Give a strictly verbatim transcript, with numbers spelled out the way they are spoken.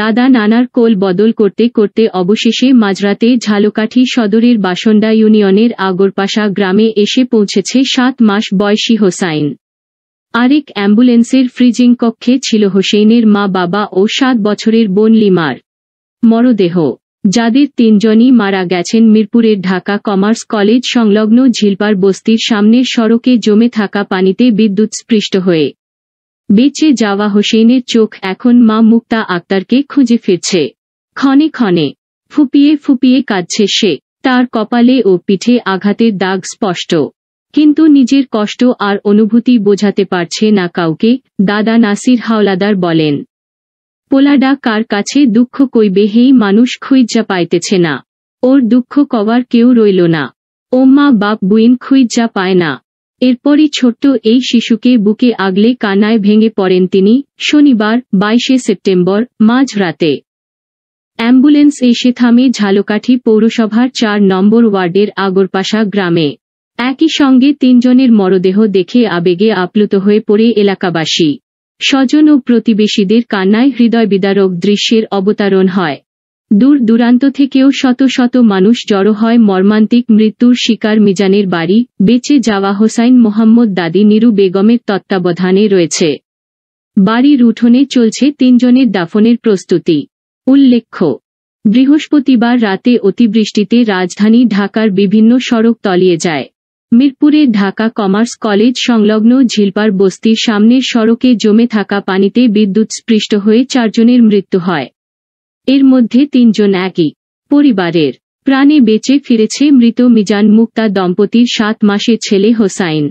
দাদা নানার কোল বদল করতে করতে অবশেষে মাঝরাতে ঝালকাঠি সদরের বাসন্ডা ইউনিয়নের আগরপাশা গ্রামে এসে পৌঁছেছে সাত মাস বয়সী হোসাইন। আরেক অ্যাম্বুলেন্সের ফ্রিজিং কক্ষে ছিল হোসেইনের মা বাবা ও সাত বছরের বোন লিমার মরদেহ, যাদের তিনজনই মারা গেছেন মিরপুরের ঢাকা কমার্স কলেজ সংলগ্ন ঝিলপাড় বস্তির সামনের সড়কে জমে থাকা পানিতে বিদ্যুৎস্পৃষ্ট হয়ে। বেঁচে যাওয়া হোসেইনের চোখ এখন মা মুক্তা আক্তারকে খুঁজে ফিরছে। ক্ষণে ক্ষণে ফুপিয়ে ফুপিয়ে কাঁদছে সে। তার কপালে ও পিঠে আঘাতের দাগ স্পষ্ট, কিন্তু নিজের কষ্ট আর অনুভূতি বোঝাতে পারছে না কাউকে। দাদা নাসির হাওলাদার বলেন, পোলাডা কার কাছে দুঃখ কইবে হেই মানুষ খুঁইজা পাইতেছে না, ওর দুঃখ কওয়ার কেউ রইল না, ও মা বাপ বুইন খুঁইজা পায় না। এরপরই ছোট্ট এই শিশুকে বুকে আগলে কান্নায় ভেঙে পড়েন তিনি। শনিবার বাইশে সেপ্টেম্বর মাঝরাতে অ্যাম্বুলেন্স এসে থামে ঝালকাঠি পৌরসভার চার নম্বর ওয়ার্ডের আগরপাশা গ্রামে। একই সঙ্গে তিনজনের মরদেহ দেখে আবেগে আপ্লুত হয়ে পড়ে এলাকাবাসী। স্বজন ও প্রতিবেশীদের কান্নায় হৃদয় বিদারক দৃশ্যের অবতারণ হয়। দূর দূরান্ত থেকেও শত শত মানুষ জড়ো হয় মর্মান্তিক মৃত্যুর শিকার মিজানের বাড়ি। বেঁচে যাওয়া হোসাইন মোহাম্মদ দাদি নিরু বেগমের তত্ত্বাবধানে রয়েছে। বাড়ির উঠোনে চলছে তিনজনের দাফনের প্রস্তুতি। উল্লেখ্য, বৃহস্পতিবার রাতে অতিবৃষ্টিতে রাজধানী ঢাকার বিভিন্ন সড়ক তলিয়ে যায়। মিরপুরে ঢাকা কমার্স কলেজ সংলগ্ন ঝিলপাড় বস্তির সামনের সড়কে জমে থাকা পানিতে বিদ্যুৎস্পৃষ্ট হয়ে চারজনের মৃত্যু হয়। এর মধ্যে তিনজন একই পরিবারের। প্রাণে বেঁচে ফিরেছে মৃত মিজান মুক্তা দম্পতির সাত মাসের ছেলে হোসাইন।